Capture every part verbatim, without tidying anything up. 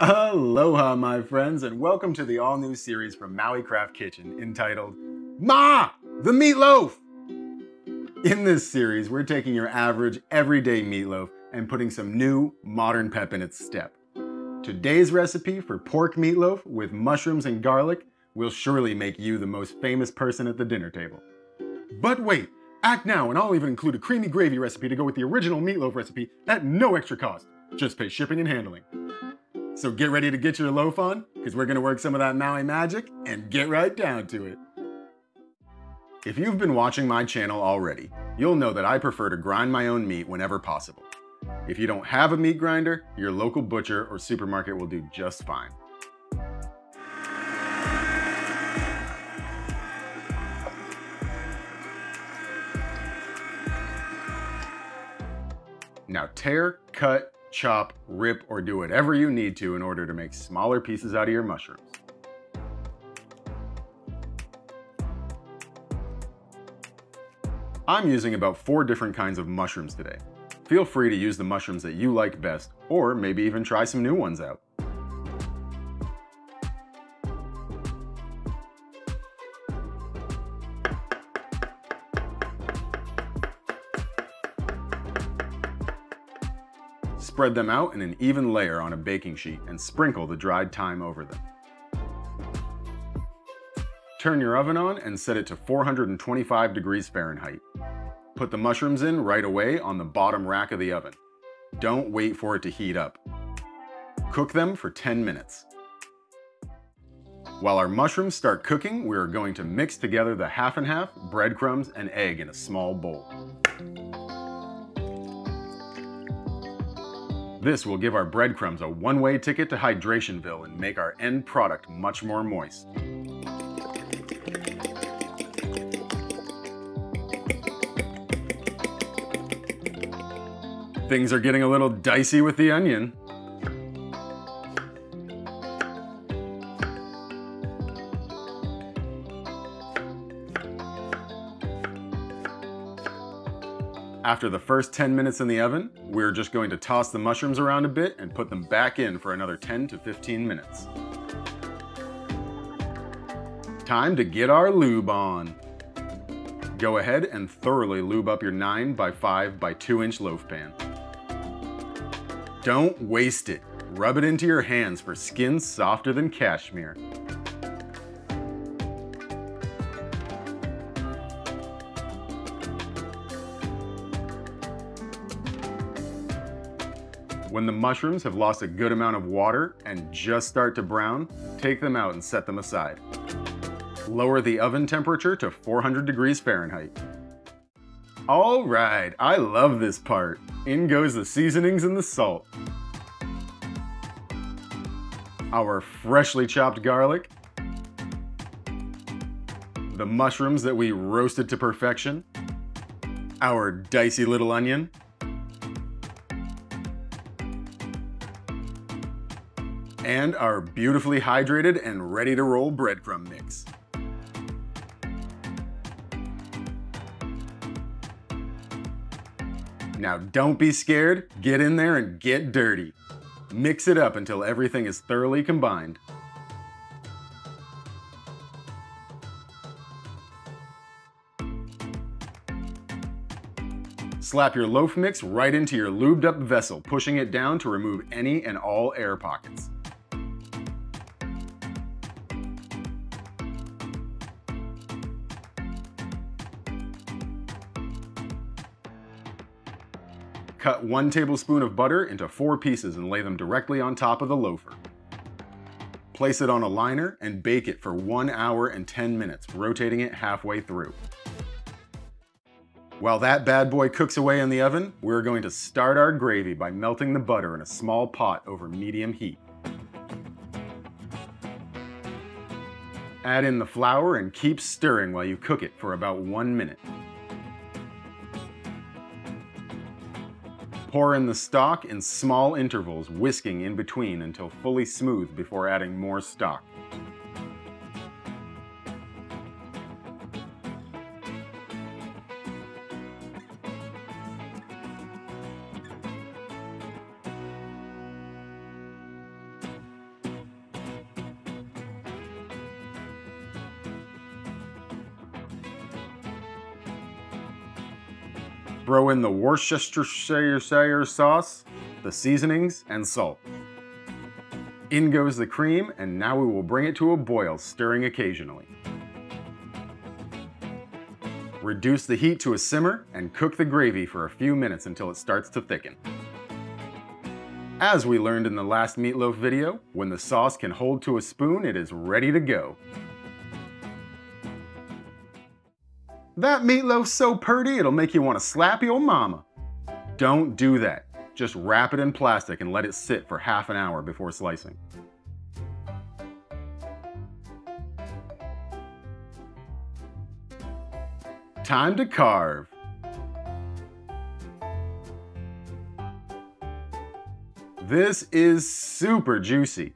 Aloha, my friends, and welcome to the all-new series from Maui Craft Kitchen entitled Ma! The Meatloaf! In this series, we're taking your average, everyday meatloaf and putting some new, modern pep in its step. Today's recipe for pork meatloaf with mushrooms and garlic will surely make you the most famous person at the dinner table. But wait, act now and I'll even include a creamy gravy recipe to go with the original meatloaf recipe at no extra cost. Just pay shipping and handling. So get ready to get your loaf on, because we're going to work some of that Maui magic and get right down to it. If you've been watching my channel already, you'll know that I prefer to grind my own meat whenever possible. If you don't have a meat grinder, your local butcher or supermarket will do just fine. Now tear, cut, chop, rip, or do whatever you need to in order to make smaller pieces out of your mushrooms. I'm using about four different kinds of mushrooms today. Feel free to use the mushrooms that you like best, or maybe even try some new ones out. Spread them out in an even layer on a baking sheet and sprinkle the dried thyme over them. Turn your oven on and set it to four hundred twenty-five degrees Fahrenheit. Put the mushrooms in right away on the bottom rack of the oven. Don't wait for it to heat up. Cook them for ten minutes. While our mushrooms start cooking, we are going to mix together the half and half, breadcrumbs, and egg in a small bowl. This will give our breadcrumbs a one-way ticket to Hydrationville and make our end product much more moist. Things are getting a little dicey with the onion. After the first ten minutes in the oven, we're just going to toss the mushrooms around a bit and put them back in for another ten to fifteen minutes. Time to get our lube on. Go ahead and thoroughly lube up your nine by five by two inch loaf pan. Don't waste it. Rub it into your hands for skin softer than cashmere. When the mushrooms have lost a good amount of water and just start to brown, take them out and set them aside. Lower the oven temperature to four hundred degrees Fahrenheit. All right, I love this part. In goes the seasonings and the salt. Our freshly chopped garlic. The mushrooms that we roasted to perfection. Our dicey little onion. And our beautifully hydrated and ready to roll breadcrumb mix. Now don't be scared, get in there and get dirty. Mix it up until everything is thoroughly combined. Slap your loaf mix right into your lubed up vessel, pushing it down to remove any and all air pockets. Cut one tablespoon of butter into four pieces and lay them directly on top of the loafer. Place it on a liner and bake it for one hour and ten minutes, rotating it halfway through. While that bad boy cooks away in the oven, we're going to start our gravy by melting the butter in a small pot over medium heat. Add in the flour and keep stirring while you cook it for about one minute. Pour in the stock in small intervals, whisking in between until fully smooth before adding more stock. Throw in the Worcestershire sauce, the seasonings, and salt. In goes the cream, and now we will bring it to a boil, stirring occasionally. Reduce the heat to a simmer and cook the gravy for a few minutes until it starts to thicken. As we learned in the last meatloaf video, when the sauce can hold to a spoon, it is ready to go. That meatloaf's so purty, it'll make you want to slap your mama. Don't do that. Just wrap it in plastic and let it sit for half an hour before slicing. Time to carve. This is super juicy.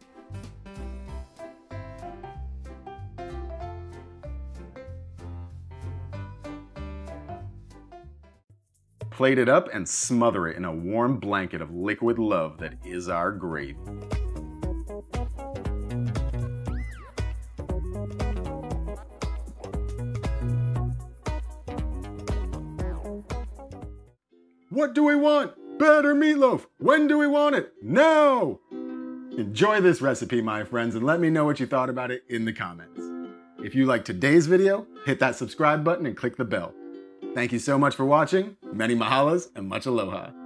Plate it up and smother it in a warm blanket of liquid love that is our gravy. What do we want? Better meatloaf! When do we want it? Now! Enjoy this recipe, my friends, and let me know what you thought about it in the comments. If you liked today's video, hit that subscribe button and click the bell. Thank you so much for watching. Many mahalas and much aloha.